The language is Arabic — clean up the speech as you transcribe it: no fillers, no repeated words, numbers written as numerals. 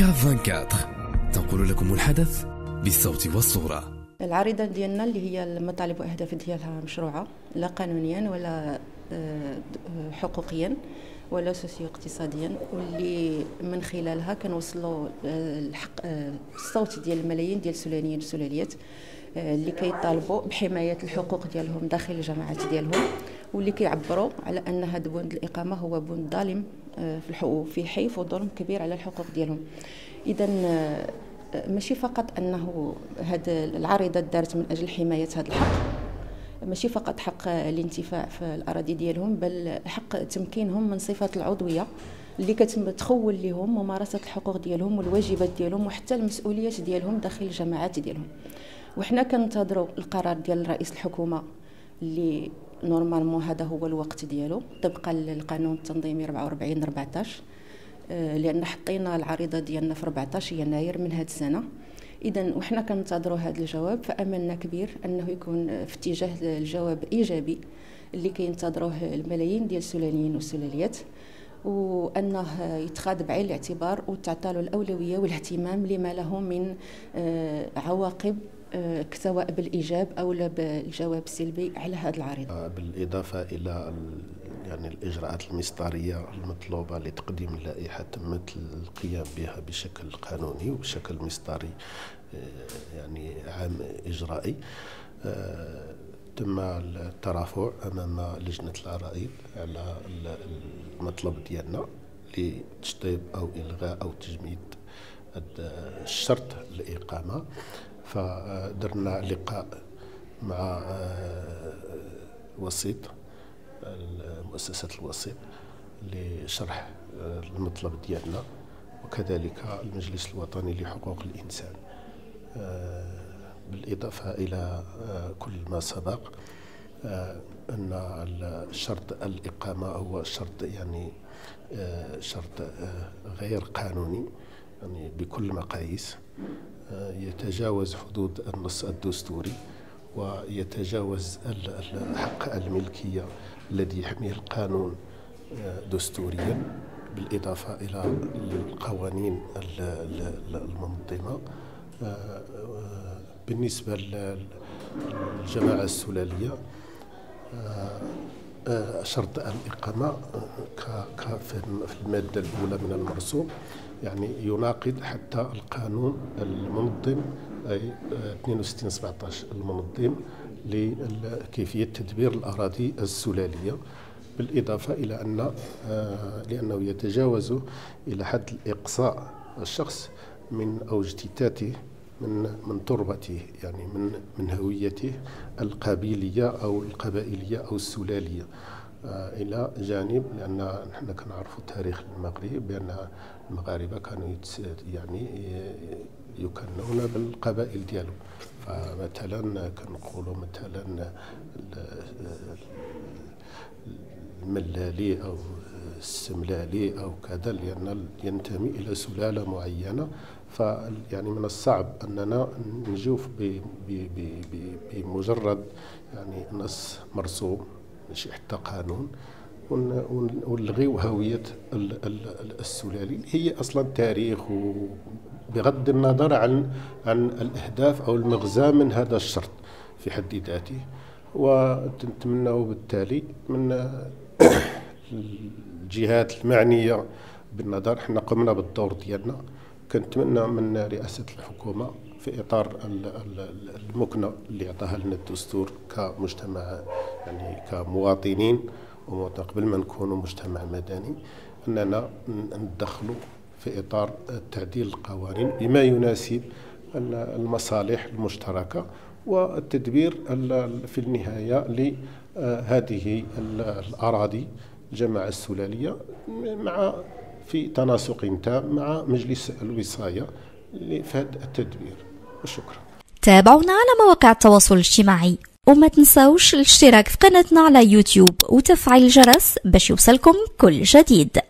CAP24 تنقل لكم الحدث بالصوت والصورة. العريضة ديالنا اللي هي المطالب واهداف ديالها مشروعة لا قانونيا ولا حقوقيا ولا سوسيو اقتصاديا، واللي من خلالها كنوصلوا الصوت ديال الملايين ديال السلاليين والسلاليات اللي كيطالبوا بحماية الحقوق ديالهم داخل الجماعات ديالهم، واللي كيعبروا على ان هذا بند الاقامه هو بند ظالم في حيف وظلم كبير على الحقوق ديالهم. اذا ماشي فقط انه هاد العريضه دارت من اجل حمايه هذا الحق، ماشي فقط حق الانتفاع في الاراضي ديالهم، بل حق تمكينهم من صفه العضويه اللي كتخول لهم ممارسه الحقوق ديالهم والواجبات ديالهم وحتى المسؤوليات ديالهم داخل الجماعات ديالهم. وحنا كنتظروا القرار ديال رئيس الحكومه اللي نورمالمون هذا هو الوقت ديالو طبقا للقانون التنظيمي 44/14، لان حطينا العريضه ديالنا في 14 يناير من هذه السنه. اذا وحنا كنتظروا هذا الجواب، فاملنا كبير انه يكون في اتجاه الجواب ايجابي اللي كينتظروه الملايين ديال السلاليين والسلاليات، وانه يتخاذ بعين الاعتبار وتعطى له الاولويه والاهتمام لما له من عواقب سواء بالايجاب او بالجواب السلبي على هذه العريضه. بالاضافه الى الاجراءات المسطريه المطلوبه لتقديم اللائحه تمت القيام بها بشكل قانوني وبشكل مسطري عام اجرائي. تم الترافع امام لجنه العرائض على المطلب ديالنا لتشطيب او الغاء او تجميد الشرط الاقامه، فدرنا لقاء مع وسيط مؤسسة الوسيط لشرح المطلب ديالنا، وكذلك المجلس الوطني لحقوق الإنسان، بالإضافة إلى كل ما سبق. أن الشرط الإقامة هو شرط شرط غير قانوني بكل المقاييس، يتجاوز حدود النص الدستوري ويتجاوز حق الملكية الذي يحميه القانون دستوريا، بالإضافة إلى القوانين المنظمة. بالنسبة للجماعة السلالية شرط الإقامة في المادة الأولى من المرسوم يناقض حتى القانون المنظم أي 62/17 المنظم لكيفية تدبير الأراضي السلالية، بالإضافة إلى أن لأنه يتجاوز إلى حد الإقصاء الشخص من أوجتتاته من تربته من هويته القبيلية أو القبائلية أو السلالية، إلى جانب لأن نحن كنعرفوا تاريخ المغرب بأن المغاربة كانوا يكنون بالقبائل ديالهم، فمثلا كنقولوا مثلا الملالي أو السملالي أو كذا لأن ينتمي إلى سلالة معينة، من الصعب أننا نجوف بمجرد نص مرسوم شي حتى قانون ونلغيو هوية السلالي هي أصلا تاريخ، بغض النظر عن الأهداف أو المغزى من هذا الشرط في حد ذاته. ونتمناو بالتالي من الجهات المعنية بالنظر، حنا قمنا بالدور ديالنا، كنتمنى من رئاسة الحكومة في إطار المكنة اللي عطاها لنا الدستور كمجتمع كمواطنين ومواطن قبل ما نكونوا مجتمع مدني، أننا ندخلوا في إطار تعديل القوانين بما يناسب المصالح المشتركة والتدبير في النهاية لهذه الأراضي الجماعة السلالية مع في تناسق تام مع مجلس الوصاية لفهد التدبير. وشكرا. تابعونا على مواقع التواصل الاجتماعي، وما تنساوش الاشتراك في قناتنا على يوتيوب وتفعيل الجرس باش يوصلكم كل جديد.